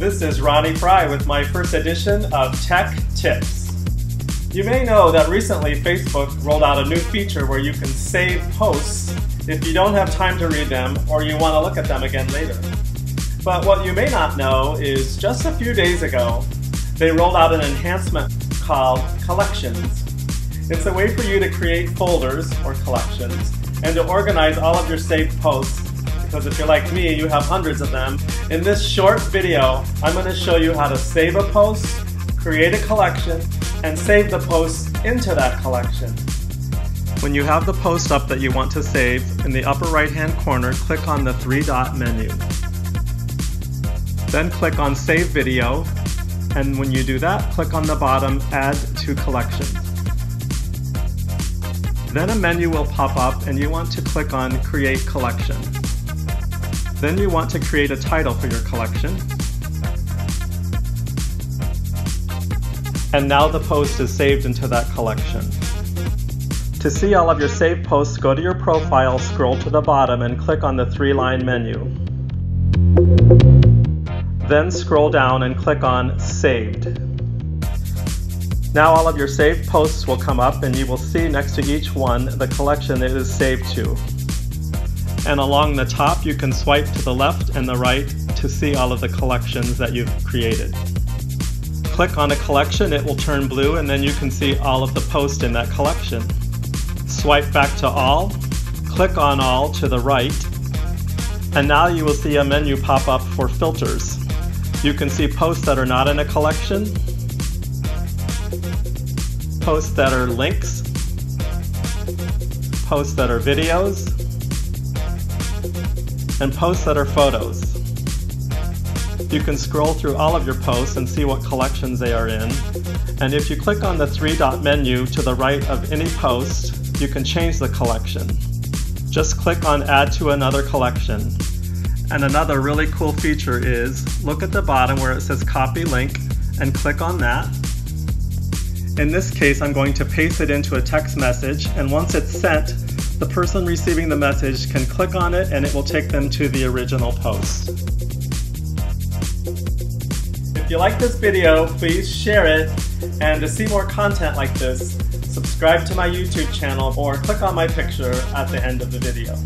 This is Ronnie Fry with my first edition of Tech Tips. You may know that recently Facebook rolled out a new feature where you can save posts if you don't have time to read them or you want to look at them again later. But what you may not know is just a few days ago, they rolled out an enhancement called Collections. It's a way for you to create folders or collections and to organize all of your saved posts, because if you're like me, you have hundreds of them. In this short video, I'm going to show you how to save a post, create a collection, and save the posts into that collection. When you have the post up that you want to save, in the upper right-hand corner, click on the three-dot menu. Then click on Save Video, and when you do that, click on the bottom, Add to Collection. Then a menu will pop up, and you want to click on Create Collection. Then you want to create a title for your collection. And now the post is saved into that collection. To see all of your saved posts, go to your profile, scroll to the bottom, and click on the three-line menu. Then scroll down and click on Saved. Now all of your saved posts will come up, and you will see next to each one the collection it is saved to. And along the top, you can swipe to the left and the right to see all of the collections that you've created. Click on a collection, it will turn blue, and then you can see all of the posts in that collection. Swipe back to all, click on all to the right, and now you will see a menu pop up for filters. You can see posts that are not in a collection, posts that are links, posts that are videos, and posts that are photos. You can scroll through all of your posts and see what collections they are in. And if you click on the three-dot menu to the right of any post, you can change the collection. Just click on Add to Another Collection. And another really cool feature is, look at the bottom where it says Copy Link, and click on that. In this case, I'm going to paste it into a text message, and once it's sent, the person receiving the message can click on it and it will take them to the original post. If you like this video, please share it, and to see more content like this, subscribe to my YouTube channel or click on my picture at the end of the video.